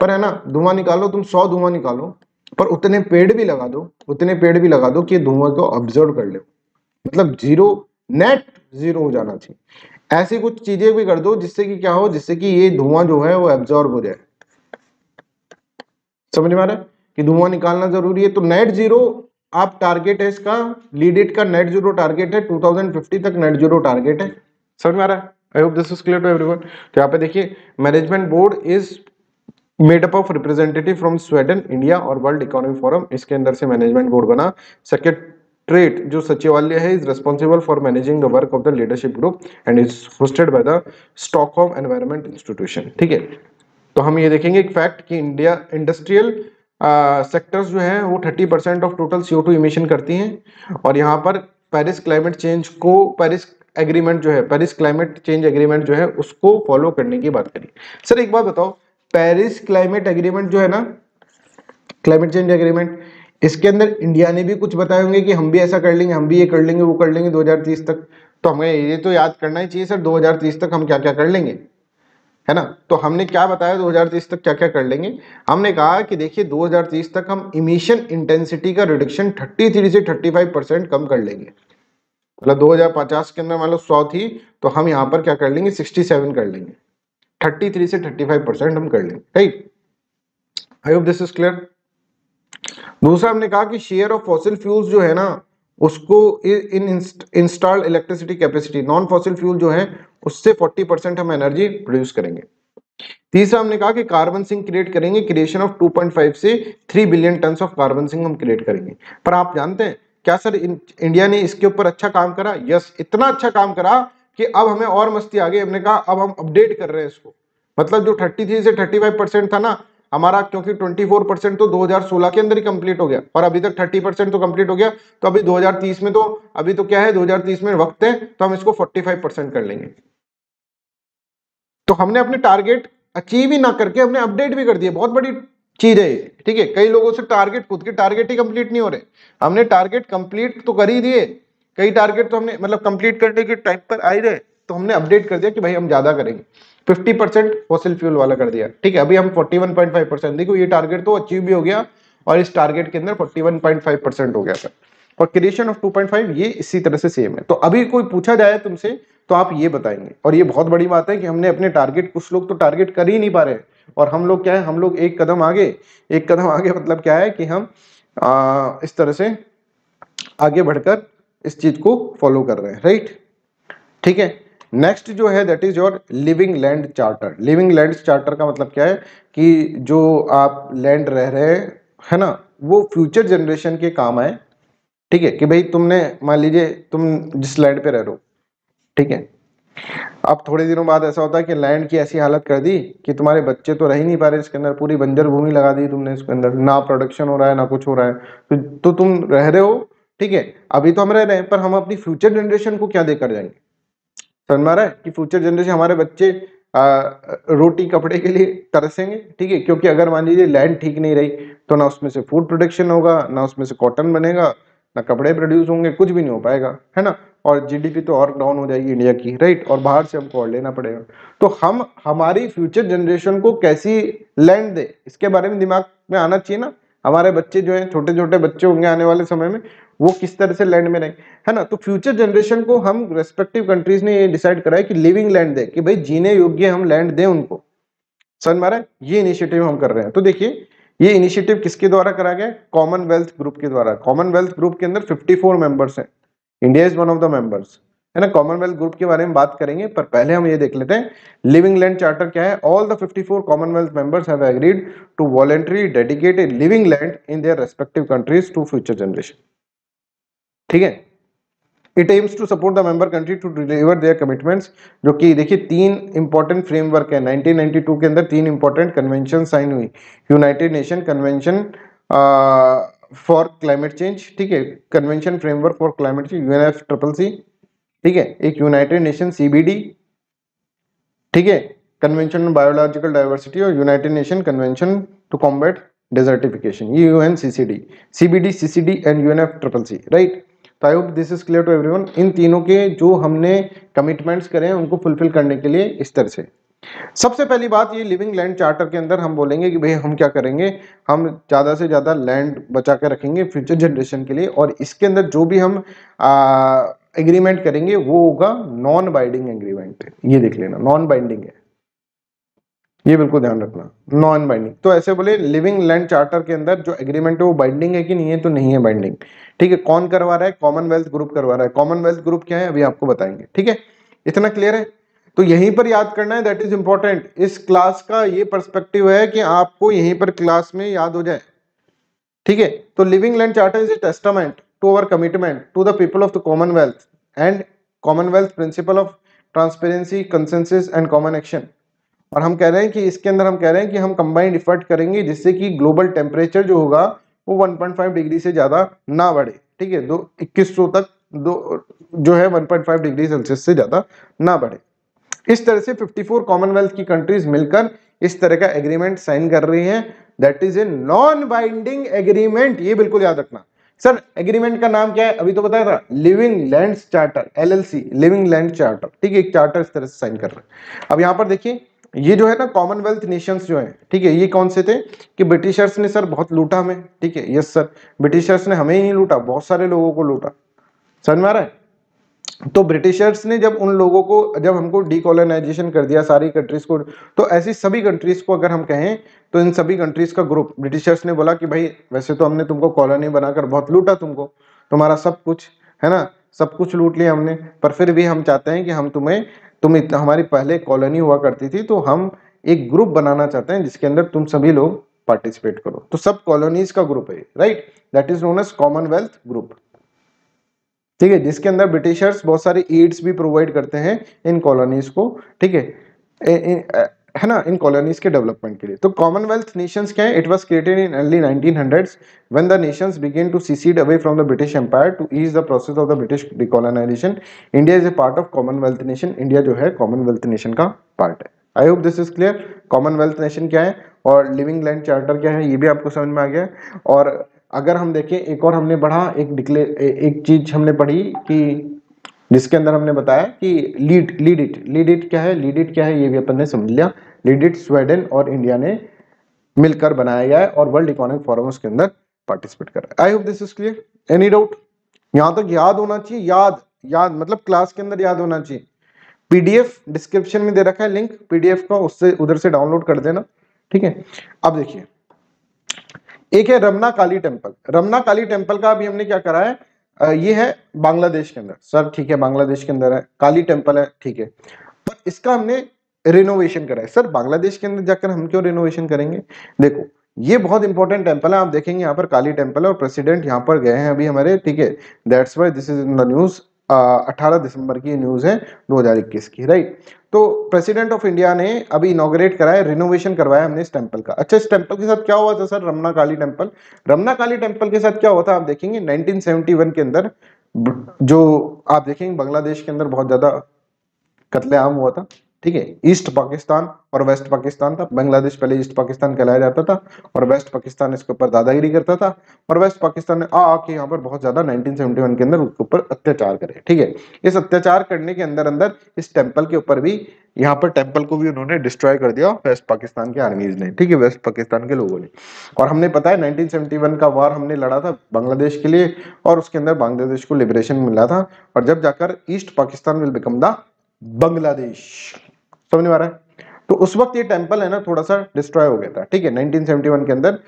पर है ना धुआं निकालो तुम 100 धुआं निकालो, पर उतने पेड़ भी लगा दो, उतने पेड़ भी लगा दो कि धुआं को ऑब्जर्व कर ले, मतलब जीरो, नेट जीरो हो जाना चाहिए। ऐसी कुछ चीजें भी कर दो जिससे कि क्या हो, जिससे कि ये धुआं जो है वो एब्जॉर्ब हो जाए, समझ में आ रहा है कि धुआं निकालना जरूरी है। तो नेट जीरो आप टारगेट है इसका, लीडिट का नेट जीरो टारगेट है 2050 तक, नेट जीरो टारगेट है, समझ में आ रहा है। I hope this is clear to everyone. तो यहाँ पे देखिए management board is made up of representative from Sweden, India और वर्ल्ड इकोनॉमिक फोरम, इसके अंदर से मैनेजमेंट बोर्ड बना। सेक्रेटरीट जो सचिवालय है is responsible for managing the work of the leadership group and is hosted by the Stockholm environment institution, ठीक है। तो हम ये देखेंगे एक फैक्ट कि इंडिया इंडस्ट्रियल सेक्टर्स जो है वो 30% ऑफ टोटल CO2 इमिशन करती हैं, और यहाँ पर पेरिस क्लाइमेट चेंज को, पेरिस एग्रीमेंट जो है, पेरिस क्लाइमेट चेंज एग्रीमेंट जो है उसको फॉलो करने की बात करी। सर एक बात बताओ, पेरिस क्लाइमेट एग्रीमेंट जो है ना, क्लाइमेट चेंज एग्रीमेंट, इसके अंदर इंडिया ने भी कुछ बताए होंगे कि हम भी ऐसा कर लेंगे, हम भी ये कर लेंगे, वो कर लेंगे 2030 तक। तो हमें ये तो याद करना ही चाहिए सर 2030 तक हम क्या क्या कर लेंगे, है ना। तो हमने क्या बताया 2030 तक क्या क्या कर लेंगे, हमने कहा कि देखिए 2030 तक हम इमिशन इंटेंसिटी का रिडक्शन 33 से 35% कम कर लेंगे, मतलब 2050 के अंदर मान लो 100 थी तो हम यहाँ पर क्या कर लेंगे 67 कर लेंगे, 33 से 35% हम कर लेंगे, right. I hope this is clear. दूसरा हमने कहा कि शेयर ऑफ फॉसिल फ्यूल्स जो है ना उसको in installed electricity capacity, non fossil fuel जो है उससे 40% हम एनर्जी प्रोड्यूस करेंगे। तीसरा हमने कहा कि कार्बन सिंक क्रिएट करेंगे, क्रिएशन ऑफ 2.5 से 3 billion tons of carbon sink हम क्रिएट करेंगे। पर आप जानते हैं क्या सर इंडिया ने इसके ऊपर अच्छा काम करा? यस, इतना अच्छा काम करा कि अब हमें और मस्ती आ गई, हमने कहा अब हम अपडेट कर रहे हैं इसको, मतलब जो 33 से 35% था ना हमारा, क्योंकि 24% तो 2016 के अंदर ही कंप्लीट हो गया और अभी तक 30% तो कंप्लीट हो गया, तो अभी 2030 में, तो अभी तो क्या है 2030 में वक्त है, तो हम इसको 45% कर लेंगे। तो हमने अपने टारगेट अचीव ही ना करके हमने अपडेट भी कर दिया, बहुत बड़ी चीज है, ठीक है। कई लोगों से टारगेट, खुद के टारगेट ही कंप्लीट नहीं हो रहे, हमने टारगेट कंप्लीट तो कर ही दिए, कई टारगेट तो हमने मतलब कंप्लीट करने के टाइम पर आए रहे, तो हमने अपडेट कर दिया कि भाई हम ज्यादा करेंगे, 50% फॉसिल फ्यूल वाला कर दिया, ठीक है। अभी हम 41.5%, देखो ये टारगेट तो अचीव भी हो गया और इस टारगेट के अंदर 41.5% हो गया था, और क्रिएशन ऑफ 2.5 ये इसी तरह से सेम है। तो अभी कोई पूछा जाए तुमसे तो आप ये बताएंगे, और ये बहुत बड़ी बात है कि हमने अपने टारगेट, कुछ लोग तो टारगेट कर ही नहीं पा रहे हैं, और हम लोग क्या है, हम लोग एक कदम आगे, एक कदम आगे, मतलब क्या है कि हम इस तरह से आगे बढ़कर इस चीज को फॉलो कर रहे हैं, राइट, ठीक है। नेक्स्ट जो है that is your living land charter. Living land charter का मतलब क्या है कि जो आप लैंड रह रहे हैं, है ना, वो फ्यूचर जनरेशन के काम आए, ठीक है, कि भाई तुमने मान लीजिए तुम जिस लैंड पे रह रहे हो, ठीक है, अब थोड़े दिनों बाद ऐसा होता है कि लैंड की ऐसी हालत कर दी कि तुम्हारे बच्चे तो रह ही नहीं पा रहे इसके अंदर, पूरी बंजर भूमि लगा दी तुमने इसके अंदर, ना प्रोडक्शन हो रहा है ना कुछ हो रहा है, तो तुम रह रहे हो, ठीक है, अभी तो हम रह रहे हैं, पर हम अपनी फ्यूचर जनरेशन को क्या देकर जाएंगे, समझ में आ रहा है कि फ्यूचर जनरेशन, हमारे बच्चे रोटी कपड़े के लिए तरसेंगे, ठीक है, क्योंकि अगर मान लीजिए लैंड ठीक नहीं रही तो ना उसमें से फूड प्रोडक्शन होगा, ना उसमें से कॉटन बनेगा, ना कपड़े प्रोड्यूस होंगे, कुछ भी नहीं हो पाएगा, है ना, और GDP तो और डाउन हो जाएगी इंडिया की, राइट, और बाहर से हमको और लेना पड़ेगा। तो हम हमारी फ्यूचर जनरेशन को कैसी लैंड दे, इसके बारे में दिमाग में आना चाहिए ना, हमारे बच्चे जो हैं, छोटे छोटे बच्चे होंगे आने वाले समय में, वो किस तरह से लैंड में रहेंगे, है ना। तो फ्यूचर जनरेशन को हम रेस्पेक्टिव कंट्रीज ने ये डिसाइड कराया कि लिविंग लैंड दे, कि भाई जीने योग्य हम लैंड दें उनको, समझ में आ रहा है, ये इनिशिएटिव हम कर रहे हैं। तो देखिए ये इनिशिएटिव किसके द्वारा करा गया, कॉमनवेल्थ ग्रुप के द्वारा। कॉमनवेल्थ ग्रुप के अंदर 54 मेंबर्स हैं, India is one of the members, है ना। कॉमनवेल्थ ग्रुप के बारे में बात करेंगे, पर पहले हम ये देख लेते हैं लिविंग लैंड चार्टर क्या है। All the 54 Commonwealth members have agreed to voluntary dedicate a living land in their respective countries to future generation. ठीक है। It aims to support the member country to deliver their commitments, जो कि देखिए तीन इंपॉर्टेंट फ्रेमवर्क है। 1992 के अंदर तीन इंपॉर्टेंट कन्वेंशन साइन हुई, United nation convention for climate change, ठीक है, convention framework for climate change UNFCCC, ठीक है, एक यूनाइटेड नेशन CBD, ठीक है, कन्वेंशन ऑन बायोलॉजिकल डाइवर्सिटी और United nation convention to combat desertification, ये UNCCD, CBD, CCD and UNFCCC, right. तो I hope this is clear to everyone. इन तीनों के जो हमने कमिटमेंट्स करे हैं उनको फुलफिल करने के लिए इस तरह से सबसे पहली बात ये लिविंग लैंड चार्टर के अंदर हम बोलेंगे कि भाई हम क्या करेंगे, हम ज़्यादा से ज़्यादा लैंड बचा के रखेंगे फ्यूचर जनरेशन के लिए, और इसके अंदर जो भी हम एग्रीमेंट करेंगे वो होगा नॉन बाइंडिंग एग्रीमेंट। ये देख लेना नॉन बाइंडिंग है, ये बिल्कुल ध्यान रखना नॉन बाइंडिंग। तो ऐसे बोले लिविंग लैंड चार्टर के अंदर जो एग्रीमेंट है वो बाइंडिंग है कि नहीं है, तो नहीं है बाइंडिंग, ठीक है। कौन करवा रहा है? कॉमनवेल्थ ग्रुप करवा रहा है। कॉमनवेल्थ ग्रुप क्या है अभी आपको बताएंगे, ठीक है, इतना क्लियर है। तो यहीं पर याद करना है, दैट इज इंपॉर्टेंट। इस क्लास का ये पर्सपेक्टिव है कि आपको यहीं पर क्लास में याद हो जाए, ठीक है। तो living land charter is a testament to our commitment to the people of the Commonwealth and Commonwealth principle of transparency, consensus and common action. और हम कह रहे हैं कि इसके अंदर हम कह रहे हैं कि हम कंबाइंड एफर्ट करेंगे जिससे कि ग्लोबल टेम्परेचर जो होगा वो 1.5 डिग्री से ज़्यादा ना बढ़े, ठीक है। 2100 तक जो है 1.5 डिग्री सेल्सियस से ज़्यादा ना बढ़े। इस तरह से 54 कॉमनवेल्थ की कंट्रीज मिलकर इस तरह का एग्रीमेंट साइन कर रही हैं, that is a non binding agreement. ये बिल्कुल याद रखना। सर एग्रीमेंट का नाम क्या है? अभी तो बताया था living land charter, LLC, living land charter, ठीक है, एक चार्टर इस तरह से साइन कर रहे हैं। अब यहाँ पर देखिए ये जो है ना कॉमनवेल्थ नेशंस जो है, ठीक है, ये कौन से थे कि ब्रिटिशर्स ने सर बहुत लूटा हमें, ठीक है, यस सर, ब्रिटिशर्स ने हमें ही नहीं लूटा, बहुत सारे लोगों को लूटा, समझ में आ रहा है। तो ब्रिटिशर्स ने जब उन लोगों को, जब हमको डीकोलोनाइजेशन कर दिया सारी कंट्रीज को, तो ऐसी सभी कंट्रीज को अगर हम कहें तो इन सभी कंट्रीज का ग्रुप, ब्रिटिशर्स ने बोला कि भाई वैसे तो हमने तुमको कॉलोनी बनाकर बहुत लूटा, तुमको, तुम्हारा सब कुछ है ना, सब कुछ लूट लिया हमने, पर फिर भी हम चाहते हैं कि हम तुम्हें, तुम इतना हमारी पहले कॉलोनी हुआ करती थी, तो हम एक ग्रुप बनाना चाहते हैं जिसके अंदर तुम सभी लोग पार्टिसिपेट करो। तो सब कॉलोनीज का ग्रुप है, right, that is known as Commonwealth group, ठीक है, जिसके अंदर ब्रिटिशर्स बहुत सारी एड्स भी प्रोवाइड करते हैं इन कॉलोनीज को, ठीक है ना, इन कॉलोनीज के डेवलपमेंट के लिए। तो कॉमनवेल्थ नेशंस क्या है? It was created in early 1900s when the nations begin to secede away from the British empire to ease the process of the British decolonisation. India is a part of Commonwealth nation, India जो है कॉमनवेल्थ नेशन का पार्ट है। I hope this is clear. Commonwealth nation क्या है और लिविंग लैंड चार्टर क्या है ये भी आपको समझ में आ गया। और अगर हम देखें एक और हमने पढ़ा, एक चीज हमने पढ़ी कि जिसके अंदर हमने बताया कि लीड इट क्या है, ये भी अपन ने समझ लिया। लीड इट स्वीडन और इंडिया ने मिलकर बनाया गया है और वर्ल्ड इकोनॉमिक फोरम उसके अंदर पार्टिसिपेट कर रहा है। I hope this is clear. Any doubt? यहाँ तक याद होना चाहिए, याद मतलब क्लास के अंदर याद होना चाहिए। PDF डिस्क्रिप्शन में दे रखा है लिंक PDF का, उससे उधर से डाउनलोड कर देना, ठीक है। अब देखिए एक है रमना काली टेम्पल। रमना काली टेम्पल का अभी हमने क्या करा है, ये है बांग्लादेश के अंदर, सर ठीक है बांग्लादेश के अंदर है, काली टेम्पल है, ठीक है, पर इसका हमने रिनोवेशन करा है। सर बांग्लादेश के अंदर जाकर हम क्यों रिनोवेशन करेंगे? देखो ये बहुत इंपॉर्टेंट टेम्पल है, आप देखेंगे यहाँ पर काली टेम्पल है और प्रेसिडेंट यहाँ पर गए हैं अभी हमारे, ठीक है, that's why this is in the news. 18 दिसंबर की न्यूज है 2021 की, राइट। तो प्रेसिडेंट ऑफ इंडिया ने अभी इनॉग्रेट कराया, रिनोवेशन करवाया हमने इस टेम्पल का। अच्छा इस टेम्पल के साथ क्या हुआ था sir? रमना काली टेम्पल, रमना काली टेम्पल के साथ क्या हुआ था आप देखेंगे 1971 के अंदर, जो आप देखेंगे बांग्लादेश के अंदर बहुत ज्यादा कत्लेआम हुआ था, ठीक है, ईस्ट पाकिस्तान और वेस्ट पाकिस्तान था। बांग्लादेश पहले ईस्ट पाकिस्तान कहलाया जाता था और वेस्ट पाकिस्तान इसके ऊपर दादागिरी करता था, और वेस्ट पाकिस्तान ने आके यहाँ पर बहुत ज्यादा 1971 के अंदर उसके ऊपर अत्याचार करे, ठीक है। इस अत्याचार करने के अंदर इस टेम्पल के ऊपर भी, यहाँ पर टेम्पल को भी उन्होंने डिस्ट्रॉय कर दिया वेस्ट पाकिस्तान के आर्मीज ने, ठीक है, वेस्ट पाकिस्तान के लोगों ने। और हमने पता है 1971 का वार हमने लड़ा था बांग्लादेश के लिए और उसके अंदर बांग्लादेश को लिबरेशन मिला था, और जब जाकर east Pakistan will become the Bangladesh, समझ में आ रहा है। तो उस वक्त ये टेम्पल है ना थोड़ा सा डिस्ट्रॉय हो गया था, ठीक है, 1971 के अंदर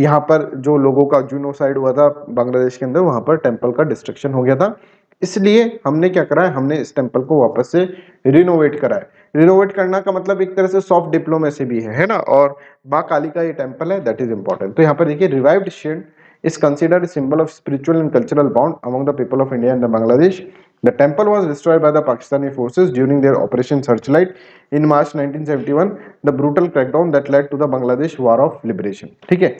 यहाँ पर जो लोगों का जिनोसाइड हुआ था बांग्लादेश के अंदर, वहाँ पर टेम्पल का डिस्ट्रक्शन हो गया था, इसलिए हमने क्या करा है, हमने इस टेम्पल को वापस से रिनोवेट करा है। रिनोवेट करना का मतलब एक तरह से सॉफ्ट डिप्लोमेसी भी है ना। और माँ काली का ये टेम्पल है, दैट इज इंपॉर्टेंट। तो यहाँ पर देखिए revived shield is considered a symbol of spiritual and cultural bond among the people of India and the Bangladesh. The temple was destroyed by the Pakistani forces during their Operation Searchlight in March 1971, the brutal crackdown that led to the Bangladesh War of Liberation. ठीक है,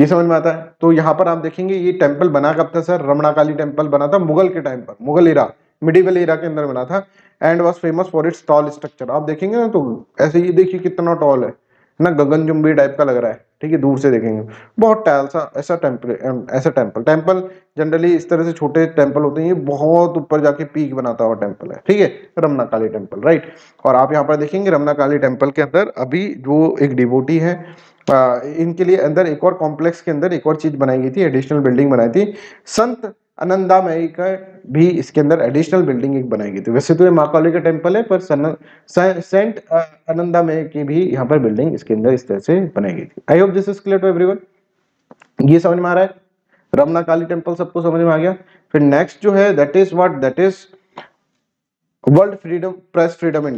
ये समझ में आता है. तो यहाँ पर आप देखेंगे ये टेम्पल बना कब था सर? रमणाकाली टेम्पल बना था मुगल के टाइम पर, मुगल इरा, मिडिवल इरा के अंदर बना था. And was famous for its tall structure. आप देखेंगे ना तो ऐसे ही देखिए कितना टॉल है ना, गगनजुंबी टाइप का लग रहा है. ठीक है, दूर से देखेंगे बहुत टॉल सा ऐसा टेम्पल जनरली इस तरह से छोटे टेम्पल होते हैं, ये बहुत ऊपर जाके पीक बनाता हुआ टेम्पल है. ठीक है, रमना काली टेम्पल, राइट. और आप यहाँ पर देखेंगे रमना काली टेम्पल के अंदर अभी जो एक डिवोटी है इनके लिए अंदर एक और कॉम्प्लेक्स के अंदर एक और चीज बनाई गई थी, एडिशनल बिल्डिंग बनाई थी. संत आनंदामयी का भी इसके अंदर एडिशनल बिल्डिंग एक बनाई गई थी. वैसे तो ये महाकाली का टेम्पल है पर सेंट आनंदामयी की भी यहाँ पर बिल्डिंग इसके अंदर इस तरह से बनाई गई थी. I hope this is clear to everyone. ये समझ में आ रहा है रमना काली टेम्पल, सबको समझ में आ गया. फिर नेक्स्ट जो है that is World press freedom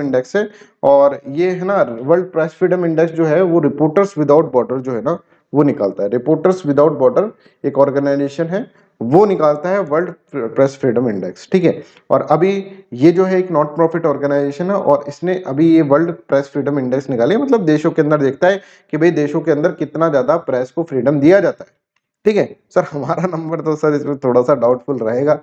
index है. और ये है ना वर्ल्ड प्रेस फ्रीडम इंडेक्स जो है वो रिपोर्टर्स विदाउट बॉर्डर जो है ना वो निकालता है. रिपोर्टर्स विदाउट बॉर्डर एक ऑर्गेनाइजेशन है, वो निकालता है वर्ल्ड प्रेस फ्रीडम इंडेक्स. ठीक है, और अभी ये जो है एक नॉट प्रॉफिट ऑर्गेनाइजेशन है और इसने अभी ये वर्ल्ड प्रेस फ्रीडम इंडेक्स निकाली, मतलब देशों के अंदर देखता है कि भाई देशों के अंदर कितना ज़्यादा प्रेस को फ्रीडम दिया जाता है. ठीक है सर, हमारा नंबर तो सर इसमें थोड़ा सा डाउटफुल रहेगा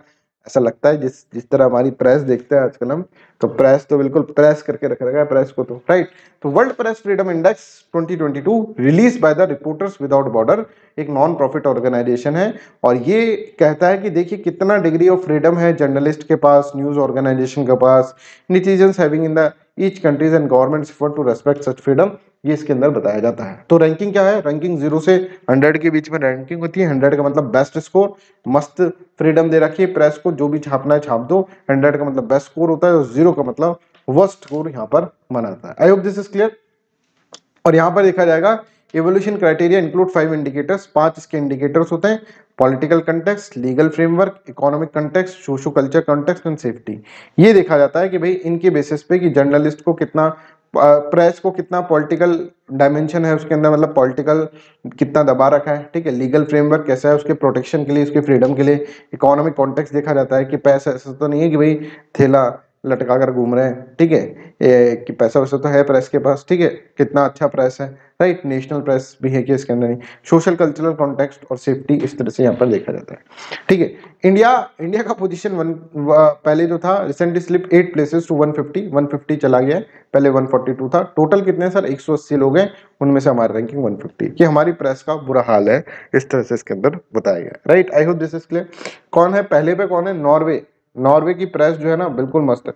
ऐसा लगता है. जिस तरह हमारी प्रेस देखते हैं आजकल हम, तो प्रेस तो बिल्कुल प्रेस करके रख रखा है प्रेस को तो, राइट. तो world press freedom Index 2022 release by the reporters without border, एक नॉन प्रॉफिट ऑर्गेनाइजेशन है. और ये कहता है कि देखिए कितना डिग्री ऑफ फ्रीडम है जर्नलिस्ट के पास, न्यूज ऑर्गेनाइजेशन के पास, citizens having in the each countries and governments effort to respect such freedom, ये इसके अंदर बताया जाता है. तो रैंकिंग क्या है? रैंकिंग 0 से 100 के बीच में रैंकिंग होती है. 100 का मतलब बेस्ट स्कोर, मस्त फ्रीडम दे रखी है प्रेस को, जो भी छापना है छाप दो. 100 का मतलब बेस्ट स्कोर होता है और 0 का मतलब वर्स्ट स्कोर यहाँ पर माना जाता है. I hope this is clear. और यहाँ पर देखा जाएगा एवोल्यूशन क्राइटेरिया इंक्लूड 5 इंडिकेटर्स. 5 इसके इंडिकेटर्स होते हैं: political context, legal framework, economic context, socio culture context and safety. ये देखा जाता है कि भाई इनके बेसिस पे कि जर्नलिस्ट को कितना, प्रेस को कितना पॉलिटिकल डायमेंशन है उसके अंदर, मतलब पॉलिटिकल कितना दबा रखा है. ठीक है, लीगल फ्रेमवर्क कैसा है उसके प्रोटेक्शन के लिए, उसके फ्रीडम के लिए. इकोनॉमिक कॉन्टेक्स्ट देखा जाता है कि पैसा ऐसा तो नहीं है कि भाई थैला लटका कर घूम रहे हैं. ठीक है कि पैसा वैसा तो है प्रेस के पास. ठीक है, कितना अच्छा प्रेस है, राइट. नेशनल प्रेस भी है कि इसके अंदर नहीं. सोशल कल्चरल कॉन्टेक्स्ट और सेफ्टी, इस तरह से यहाँ पर देखा जाता है. ठीक है, इंडिया का पोजीशन पहले जो था रिसेंटली स्लिप 8 प्लेसेस टू 150 चला गया है. पहले 142 था. टोटल कितने सर? 180 लोग हैं, उनमें से हमारी रैंकिंग 150. कि हमारी प्रेस का बुरा हाल है, इस तरह से इसके अंदर बताया गया, right. I hope this is clear. कौन है पहले पे? कौन है? नॉर्वे की प्रेस जो है ना बिल्कुल मस्त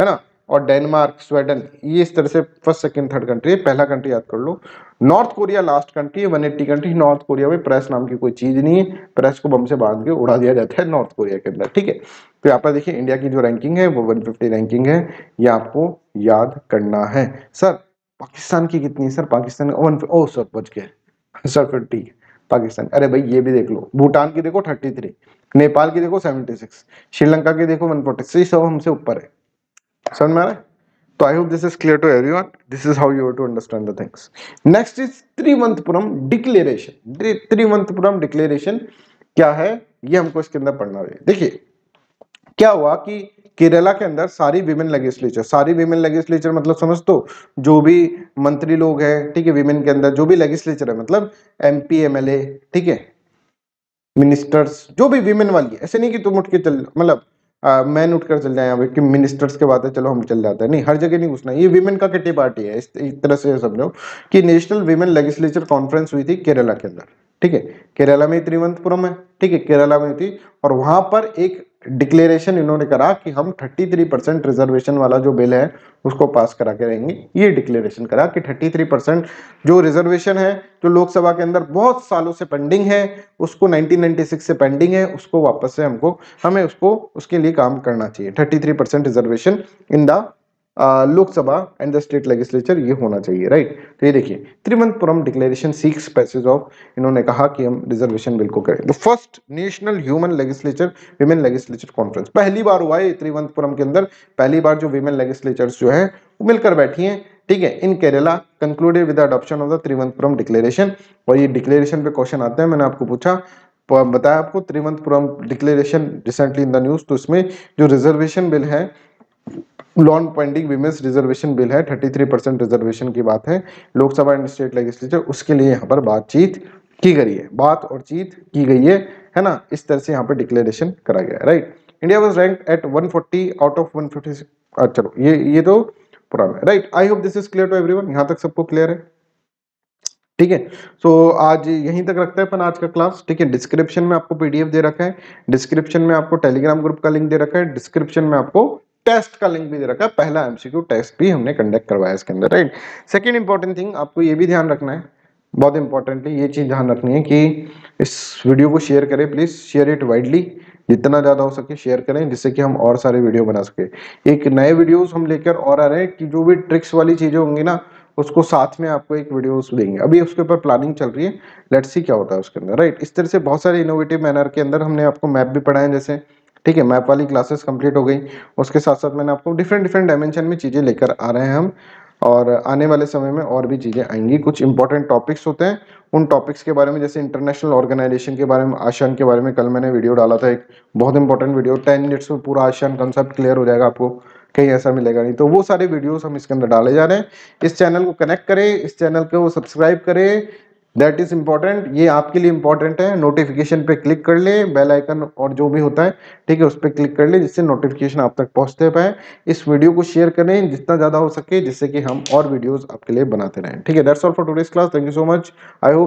है ना. और डेनमार्क, स्वीडन, ये इस तरह से फर्स्ट, सेकंड, थर्ड कंट्री है. पहला कंट्री याद कर लो. नॉर्थ कोरिया लास्ट कंट्री है, 180 कंट्री. नॉर्थ कोरिया में प्रेस नाम की कोई चीज़ नहीं है, प्रेस को बम से बांध के उड़ा दिया जाता है नॉर्थ कोरिया के अंदर. ठीक है, तो यहाँ पर देखिए इंडिया की जो रैंकिंग है वो 150 रैंकिंग है. ये आपको याद करना है. सर पाकिस्तान की कितनी? सर पाकिस्तान बच गया सर, फिर ठीक है पाकिस्तान. अरे भाई ये भी देख लो, भूटान की देखो 33, नेपाल की देखो 76, श्रीलंका की देखो 146. ये सब हमसे ऊपर है. समझ में आ रहा है? तो I hope this is clear to everyone. This is how you have to understand the things. Next is तिरुवनंतपुरम declaration. तिरुवनंतपुरम declaration क्या है, ये हमको इसके अंदर पढ़ना है. देखिए क्या हुआ कि केरला के अंदर सारी विमेन लेजिस्लेचर मतलब समझ तो जो भी मंत्री लोग हैं, ठीक है, विमेन के अंदर जो भी लेजिस्लेचर है, मतलब एमपी, एमएलए, ठीक है, मिनिस्टर्स, जो भी विमेन वाली है. ऐसे नहीं कि तुम उठ के चल, मतलब मैन उठकर चल जाए यहाँ पे कि मिनिस्टर्स के बात है चलो हम चल जाते हैं. नहीं, हर जगह नहीं घुसना. ये विमेन का किटी पार्टी है, इस तरह से समझो कि नेशनल विमेन लेजिस्लेचर कॉन्फ्रेंस हुई थी केरला के अंदर. ठीक है, केरला में तिरुवनंतपुरम है. ठीक है, केरला में थी और वहां पर एक डिक्लेरेशन इन्होंने करा कि हम 33% रिजर्वेशन वाला जो बिल है उसको पास करा के रहेंगे. ये डिक्लेरेशन करा कि 33% जो रिजर्वेशन है जो लोकसभा के अंदर बहुत सालों से पेंडिंग है, उसको 1996 से पेंडिंग है, उसको वापस से हमें उसको उसके लिए काम करना चाहिए. 33% reservation in the Lok Sabha and the state legislature, ये होना चाहिए, राइट. तो ये देखिए तिरुवनंतपुरम declaration seeks passage of, इन्होंने कहा कि हम रिजर्वेशन बिल को करें. The first national women legislature conference पहली बार हुआ है तिरुवनंतपुरम के अंदर. पहली बार जो विमेन लेजिस्लेचर्स जो है वो मिलकर बैठी हैं ठीक है, in Kerala concluded with the adoption of the Thiruvananthapuram declaration. और ये डिक्लेरेशन पे क्वेश्चन आते हैं, मैंने आपको पूछा बताया आपको Thiruvananthapuram declaration recently in the news. तो इसमें जो रिजर्वेशन बिल है, long pending women's reservation bill है, 33% रिजर्वेशन की बात है लोकसभा एंड स्टेट लेजिस्लेचर, उसके लिए यहाँ पर बातचीत की गई है, बात और चीत की गई है ना। इस तरह से यहाँ पे डिक्लेरेशन करा गया है, right. India was ranked at 140 out of 156। चलो ये तो पुराना है, right. I hope this is clear to everyone, यहाँ तक सबको क्लियर है, ठीक है। सो आज यहीं तक रखते हैं अपन आज का क्लास, ठीक है। डिस्क्रिप्शन में आपको पीडीएफ दे रखा है, डिस्क्रिप्शन में आपको टेलीग्राम ग्रुप का लिंक दे रखा है, डिस्क्रिप्शन में आपको टेस्ट का लिंक भी दे रखा है। पहला एमसीक्यू टेस्ट भी हमने कंडक्ट करवाया इसके अंदर, राइट। सेकंड इंपॉर्टेंट थिंग आपको ये भी ध्यान रखना है, बहुत इंपॉर्टेंटली ये चीज ध्यान रखनी है कि इस वीडियो को शेयर करें, प्लीज शेयर इट वाइडली, जितना ज्यादा हो सके शेयर करें, जिससे कि हम और सारे वीडियो बना सके। एक नए वीडियोस हम लेकर और आ रहे हैं कि जो भी ट्रिक्स वाली चीजें होंगी ना, उसको साथ में आपको एक वीडियोस देंगे, अभी उसके ऊपर प्लानिंग चल रही है, लेट्स सी क्या होता है उसके अंदर, राइट। इस तरह से बहुत सारे इनोवेटिव मैनर के अंदर हमने आपको मैप भी पढ़ाए जैसे, ठीक है। मैप वाली क्लासेस कंप्लीट हो गई, उसके साथ साथ मैंने आपको डिफरेंट डायमेंशन में चीजें लेकर आ रहे हैं हम, और आने वाले समय में और भी चीजें आएंगी। कुछ इंपॉर्टेंट टॉपिक्स होते हैं, उन टॉपिक्स के बारे में जैसे इंटरनेशनल ऑर्गेनाइजेशन के बारे में, आसियान के बारे में कल मैंने वीडियो डाला था, एक बहुत इंपॉर्टेंट वीडियो, 10 मिनट्स में पूरा आसियान कंसेप्ट क्लियर हो जाएगा आपको, कहीं ऐसा मिलेगा नहीं। तो वो सारे वीडियोस हम इसके अंदर डाले जा रहे हैं। इस चैनल को कनेक्ट करें, इस चैनल को सब्सक्राइब करें, दैट इज इम्पॉर्टेंट, ये आपके लिए इंपॉर्टेंट है। नोटिफिकेशन पे क्लिक कर ले, बेल आइकन और जो भी होता है, ठीक है, उस पर क्लिक कर ले, जिससे नोटिफिकेशन आप तक पहुंचते पाए। इस वीडियो को शेयर करें जितना ज़्यादा हो सके, जिससे कि हम और वीडियोस आपके लिए बनाते रहें, ठीक है। That's all for today's class, thank you so much, I hope